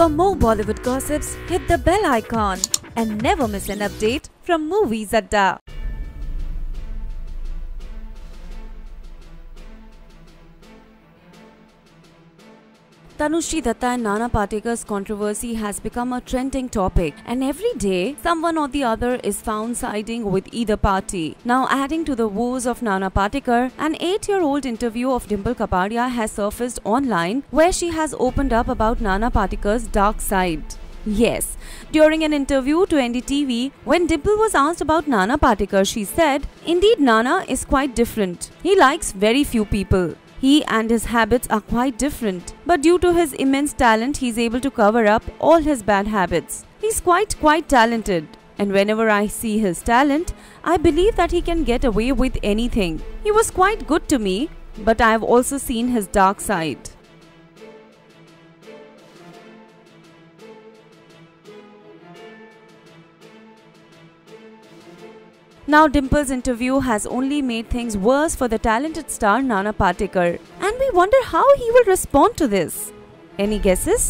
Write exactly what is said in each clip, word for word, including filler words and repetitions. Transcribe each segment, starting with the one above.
For more Bollywood gossips, hit the bell icon and never miss an update from Moviez Adda. Tanushree Dutta and Nana Patekar's controversy has become a trending topic, and every day someone or the other is found siding with either party. Now, adding to the woes of Nana Patekar, an eight-year-old interview of Dimple Kapadia has surfaced online where she has opened up about Nana Patekar's dark side. Yes, during an interview to N D T V, when Dimple was asked about Nana Patekar, she said, "Indeed, Nana is quite different. He likes very few people. He and his habits are quite different, but due to his immense talent, he's able to cover up all his bad habits. He's quite, quite talented. And whenever I see his talent, I believe that he can get away with anything. He was quite good to me, but I've also seen his dark side." Now, Dimple's interview has only made things worse for the talented star Nana Patekar, and we wonder how he will respond to this. Any guesses?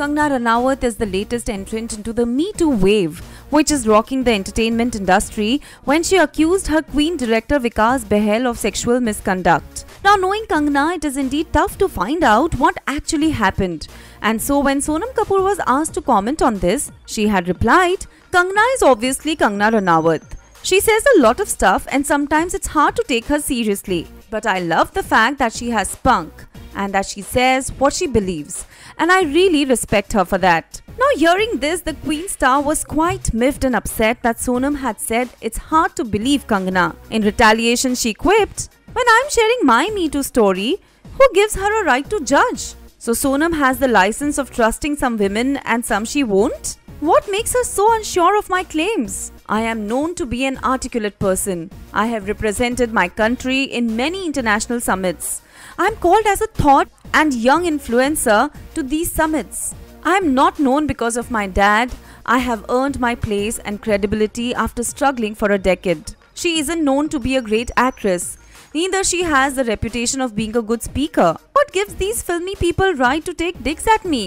Kangana Ranaut is the latest entrant into the Me Too wave, which is rocking the entertainment industry, when she accused her Queen director Vikas Bahl of sexual misconduct. Now, knowing Kangana, it is indeed tough to find out what actually happened. And so when Sonam Kapoor was asked to comment on this, she had replied, "Kangana is obviously Kangana Ranaut. She says a lot of stuff and sometimes it's hard to take her seriously. But I love the fact that she has spunk and that she says what she believes. And I really respect her for that." Now, hearing this, the Queen star was quite miffed and upset that Sonam had said it's hard to believe Kangana. In retaliation, she quipped, "When I'm sharing my Me Too story, who gives her a right to judge? So Sonam has the license of trusting some women and some she won't? What makes her so unsure of my claims? I am known to be an articulate person. I have represented my country in many international summits. I'm called as a thought and young influencer to these summits. I'm not known because of my dad. I have earned my place and credibility after struggling for a decade. She isn't known to be a great actress. Neither she has the reputation of being a good speaker. What gives these filmy people right to take digs at me?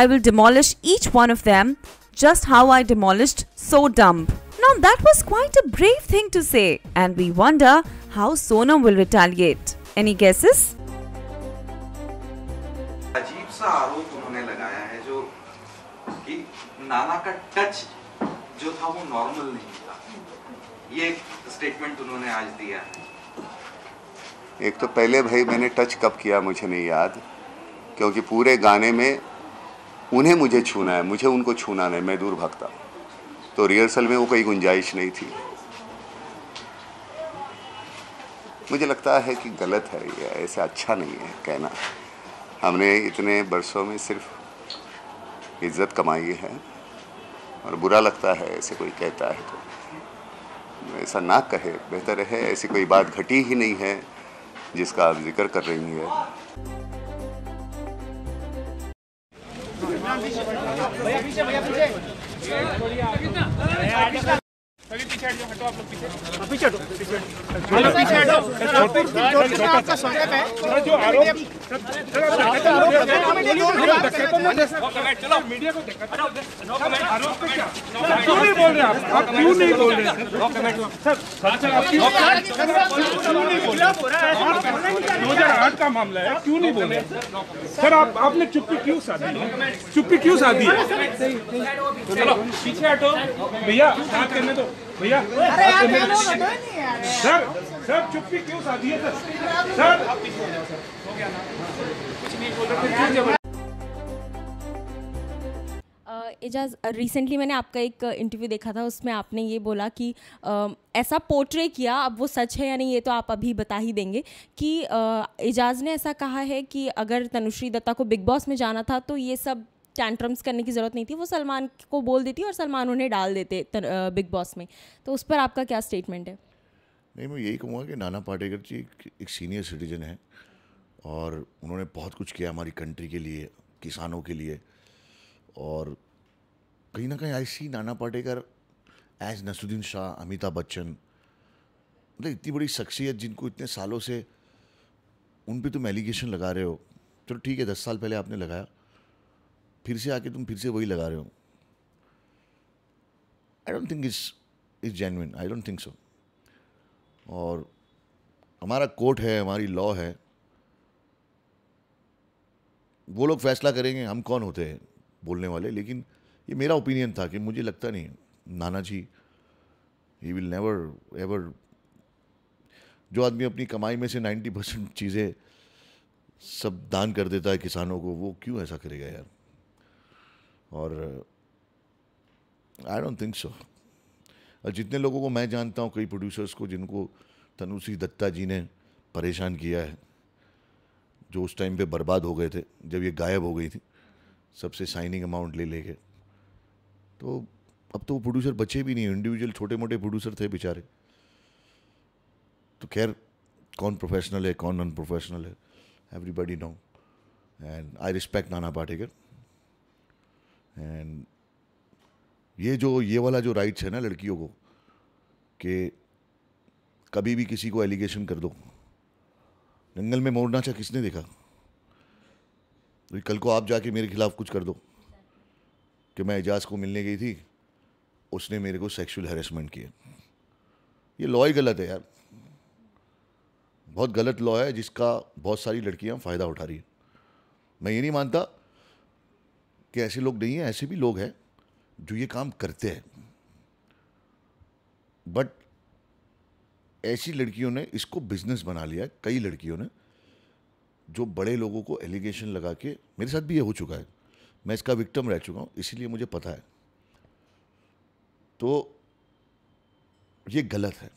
I will demolish each one of them, just how I demolished So Dumb." Now, that was quite a brave thing to say, and we wonder how Sonam will retaliate. Any guesses? अजीब सा आरोप उन्होंने लगाया है जो कि नाना का touch जो था वो नॉर्मल नहीं था। ये स्टेटमेंट उन्होंने आज दिया है। एक तो पहले भाई मैंने टच कब किया मुझे नहीं याद, क्योंकि पूरे गाने में उन्हें मुझे छूना है, मुझे उनको छूना नहीं, मैं दूर भागता हूँ। तो रिहर्सल में वो कोई गुंजाइश नहीं थी। मुझे लगता है कि गलत है ये, ऐसा अच्छा नहीं है कहना। हमने इतने बरसों में सिर्फ इज्जत कमाई है और बुरा लगता है ऐसे कोई कहता है, तो ऐसा ना कहे बेहतर है। ऐसी कोई बात घटी ही नहीं है जिसका आप जिक्र कर रही है। दो हज़ार आठ का मामला है, क्यों नहीं बोले सर? आप आपने चुप्पी क्यों साधी है? चुप्पी क्यों साधी है? चलो पीछे हटो भैया, बात करने दो भैया। सर सर चुप्पी क्यों साधी है सर? सर आप पीछे हो गया ना, कुछ नहीं बोल रहे। एजाज, रिसेंटली मैंने आपका एक इंटरव्यू देखा था, उसमें आपने ये बोला कि आ, ऐसा पोर्ट्रे किया, अब वो सच है या नहीं ये तो आप अभी बता ही देंगे, कि आ, एजाज ने ऐसा कहा है कि अगर तनुश्री दत्ता को बिग बॉस में जाना था तो ये सब टैंट्रम्स करने की ज़रूरत नहीं थी, वो सलमान को बोल देती और सलमान उन्हें डाल देते बिग बॉस में। तो उस पर आपका क्या स्टेटमेंट है? नहीं, मैं यही कहूँगा कि नाना पाटेकर जी एक सीनियर सिटीजन है और उन्होंने बहुत कुछ किया हमारी कंट्री के लिए, किसानों के लिए, और कहीं ना कहीं I see Nana Patekar as Naseeruddin Shah, Amitabh Bachchan, मतलब इतनी बड़ी शख्सियत जिनको इतने सालों से उन पे तुम एलिगेशन लगा रहे हो चलो ठीक है, दस साल पहले आपने लगाया, फिर से आके तुम फिर से वही लगा रहे हो। I don't think it's it's genuine, I don't think so. और हमारा कोर्ट है, हमारी लॉ है, वो लोग फैसला करेंगे हम कौन होते हैं बोलने वाले। लेकिन ये मेरा ओपिनियन था कि मुझे लगता नहीं Nana ji he will never ever, जो आदमी अपनी कमाई में से नाइन्टी परसेंट चीज़ें सब दान कर देता है किसानों को, वो क्यों ऐसा करेगा यार। और आई डोंट थिंक सो। और जितने लोगों को मैं जानता हूँ, कई प्रोड्यूसर्स को जिनको तनुश्री दत्ता जी ने परेशान किया है, जो उस टाइम पे बर्बाद हो गए थे जब ये गायब हो गई थी सबसे साइनिंग अमाउंट ले लेके, तो अब तो वो प्रोड्यूसर बचे भी नहीं, इंडिविजुअल छोटे मोटे प्रोड्यूसर थे बेचारे। तो खैर कौन प्रोफेशनल है कौन अनप्रोफेशनल है, everybody know. And I respect Nana Patekar. And ये जो ये वाला जो राइट्स है ना लड़कियों को कि कभी भी किसी को एलिगेशन कर दो, जंगल में मोर नाचा किसने देखा, तो कल को आप जाके मेरे खिलाफ कुछ कर दो कि मैं एजाज को मिलने गई थी, उसने मेरे को सेक्सुअल हैरेसमेंट किया। ये लॉ ही गलत है यार, बहुत गलत लॉ है जिसका बहुत सारी लड़कियां फ़ायदा उठा रही हैं। मैं ये नहीं मानता कि ऐसे लोग नहीं हैं, ऐसे भी लोग हैं जो ये काम करते हैं, बट ऐसी लड़कियों ने इसको बिजनेस बना लिया है, कई लड़कियों ने, जो बड़े लोगों को एलिगेशन लगा के। मेरे साथ भी ये हो चुका है, मैं इसका विक्टिम रह चुका हूँ, इसीलिए मुझे पता है। तो ये गलत है,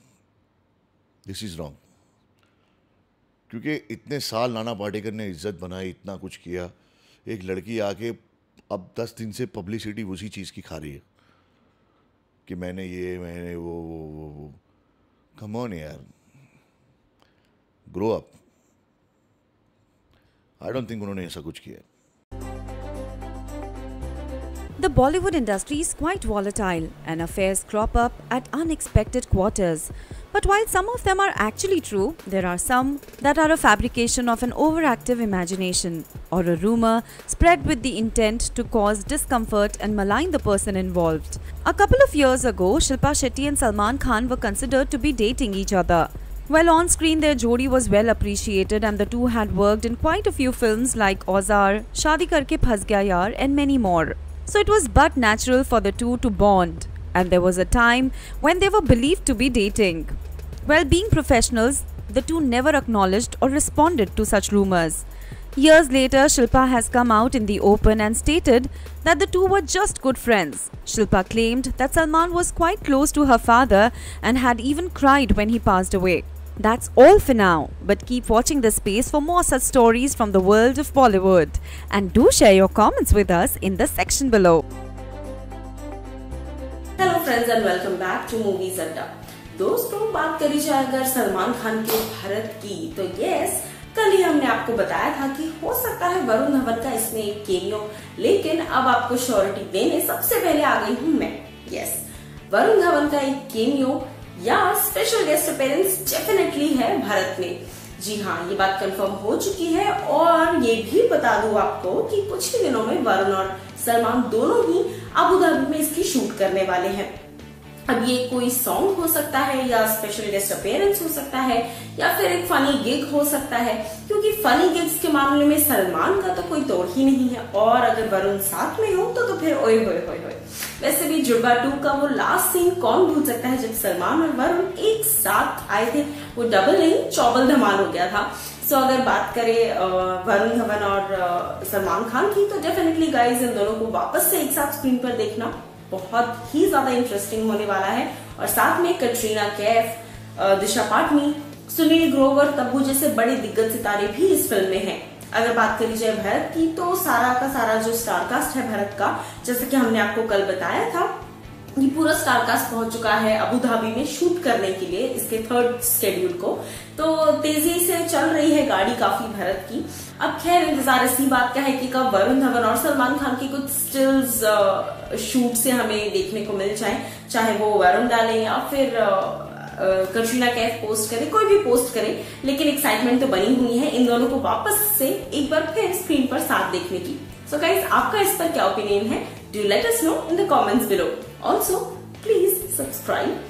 दिस इज़ रॉन्ग, क्योंकि इतने साल नाना पाटेकर ने इज्जत बनाई, इतना कुछ किया, एक लड़की आके अब दस दिन से पब्लिसिटी उसी चीज़ की खा रही है कि मैंने ये मैंने वो वो वो वो कम ऑन यार, grow up. I don't think उन्होंने ऐसा कुछ किया। The Bollywood industry is quite volatile and affairs crop up at unexpected quarters. But while some of them are actually true, there are some that are a fabrication of an overactive imagination or a rumor spread with the intent to cause discomfort and malign the person involved. A couple of years ago, Shilpa Shetty and Salman Khan were considered to be dating each other. While on screen, their jodi was well appreciated and the two had worked in quite a few films like Ozar, Shaadi Karke Phans Gaya Yaar and many more. So it was but natural for the two to bond, and there was a time when they were believed to be dating. Well, being professionals, the two never acknowledged or responded to such rumors. Years later, Shilpa has come out in the open and stated that the two were just good friends. Shilpa claimed that Salman was quite close to her father and had even cried when he passed away. That's all for now, but keep watching this space for more such stories from the world of Bollywood, and do share your comments with us in the section below. Hello friends and welcome back to Moviez Adda. दोस्तों बात करी जाए अगर सलमान खान के भारत की, तो yes कल ही हमने आपको बताया था कि हो सकता है वरुण धवन का इसमें एक केमियो, लेकिन अब आपको श्योरिटी देने सबसे पहले आ गई हूँ मैं। यस, वरुण धवन का एक केमियो या स्पेशल गेस्ट अपीयरेंस डेफिनेटली है भारत में। जी हाँ, ये बात कंफर्म हो चुकी है। और ये भी बता दूं आपको कि कुछ ही दिनों में वरुण और सलमान दोनों ही अबू धाबी में इसकी शूट करने वाले हैं। अब ये कोई सॉन्ग हो सकता है या स्पेशल गेस्ट अपीयरेंस हो सकता है या फिर एक फनी गिग हो सकता है, क्योंकि फनी गिग्स के मामले में सलमान का तो कोई तोड़ ही नहीं है, और अगर वरुण साथ में हो तो, तो फिर ओए होए होए होए। वैसे भी जुड़वा टू का वो लास्ट सीन कौन भूल सकता है जब सलमान और वरुण एक साथ आए थे, वो डबल नहीं चौबल धमाल हो गया था। सो so, अगर बात करें वरुण धवन और सलमान खान की, तो डेफिनेटली गाइज इन दोनों को वापस से एक साथ स्क्रीन पर देखना बहुत ही ज्यादा इंटरेस्टिंग होने वाला है। और साथ में कटरीना कैफ, दिशा पाटनी, सुनील ग्रोवर, तबू जैसे बड़े दिग्गज सितारे भी इस फिल्म में हैं। अगर बात करी जाए भारत की, तो सारा का सारा जो स्टारकास्ट है भारत का, जैसे कि हमने आपको कल बताया था, ये पूरा स्टारकास्ट पहुंच चुका है अबू धाबी में शूट करने के लिए इसके थर्ड शेड्यूल को। तो तेजी से चल रही है गाड़ी काफी भारत की। अब खैर इंतजार इसी बात का है कि कब वरुण धवन और सलमान खान के कुछ स्टिल्स शूट से हमें देखने को मिल जाए, चाहे वो वरुण डालें या फिर कटरीना कैफ पोस्ट करे, कोई भी पोस्ट करे, लेकिन एक्साइटमेंट तो बनी हुई है इन दोनों को वापस से एक बार फिर स्क्रीन पर साथ देखने की। सो गाइस, आपका इस पर क्या ओपिनियन है? Do let us know in the comments below. Also please subscribe.